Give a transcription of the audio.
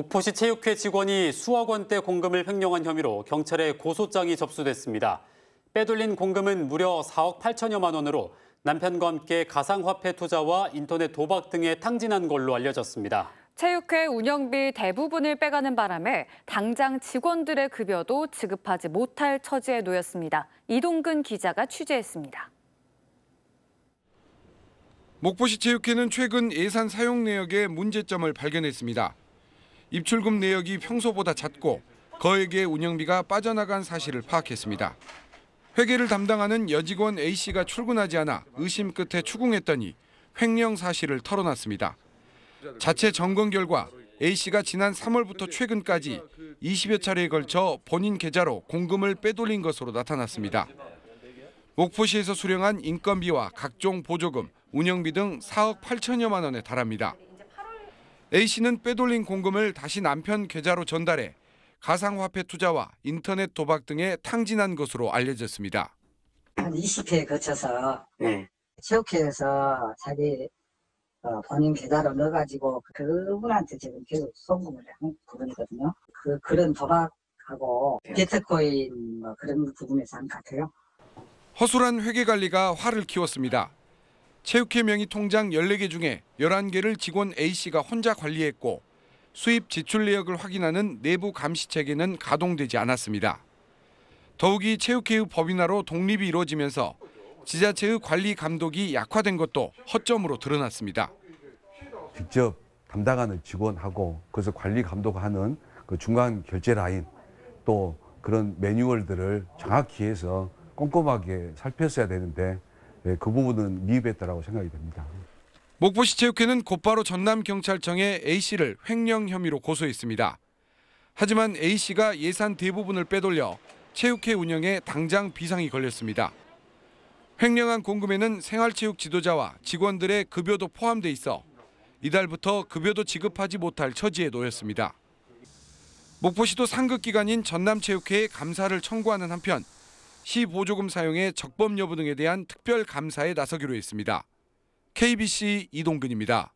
목포시 체육회 직원이 수억 원대 공금을 횡령한 혐의로 경찰에 고소장이 접수됐습니다. 빼돌린 공금은 무려 4억 8천여만 원으로 남편과 함께 가상화폐 투자와 인터넷 도박 등에 탕진한 걸로 알려졌습니다. 체육회 운영비 대부분을 빼가는 바람에 당장 직원들의 급여도 지급하지 못할 처지에 놓였습니다. 이동근 기자가 취재했습니다. 목포시 체육회는 최근 예산 사용 내역에 문제점을 발견했습니다. 입출금 내역이 평소보다 작고 거액의 운영비가 빠져나간 사실을 파악했습니다. 회계를 담당하는 여직원 A씨가 출근하지 않아 의심 끝에 추궁했더니 횡령 사실을 털어놨습니다. 자체 점검 결과 A씨가 지난 3월부터 최근까지 20여 차례에 걸쳐 본인 계좌로 공금을 빼돌린 것으로 나타났습니다. 목포시에서 수령한 인건비와 각종 보조금, 운영비 등 4억 8천여만 원에 달합니다. A씨는 빼돌린 공금을 다시 남편 계좌로 전달해 가상화폐 투자와 인터넷 도박 등에 탕진한 것으로 알려졌습니다. 한 20회에 거쳐서 체육회에서 자기 본인 계좌로 넣어가지고 그분한테 지금 계속 송금을 한 부분이거든요. 그런 도박하고 비트코인 뭐 그런 부분에서 한 것 같아요. 허술한 회계관리가 화를 키웠습니다. 체육회 명의 통장 14개 중에 11개를 직원 A씨가 혼자 관리했고 수입 지출 내역을 확인하는 내부 감시체계는 가동되지 않았습니다. 더욱이 체육회의 법인화로 독립이 이루어지면서 지자체의 관리 감독이 약화된 것도 허점으로 드러났습니다. 직접 담당하는 직원하고 그래서 관리 감독하는 그 중간 결제 라인 또 그런 매뉴얼들을 정확히 해서 꼼꼼하게 살폈어야 되는데 그 부분은 미흡했다라고 생각이 됩니다. 목포시 체육회는 곧바로 전남경찰청에 A씨를 횡령 혐의로 고소했습니다. 하지만 A씨가 예산 대부분을 빼돌려 체육회 운영에 당장 비상이 걸렸습니다. 횡령한 공금에는 생활체육 지도자와 직원들의 급여도 포함돼 있어 이달부터 급여도 지급하지 못할 처지에 놓였습니다. 목포시도 상급기관인 전남체육회에 감사를 청구하는 한편 시 보조금 사용의 적법 여부 등에 대한 특별 감사에 나서기로 했습니다. KBC 이동근입니다.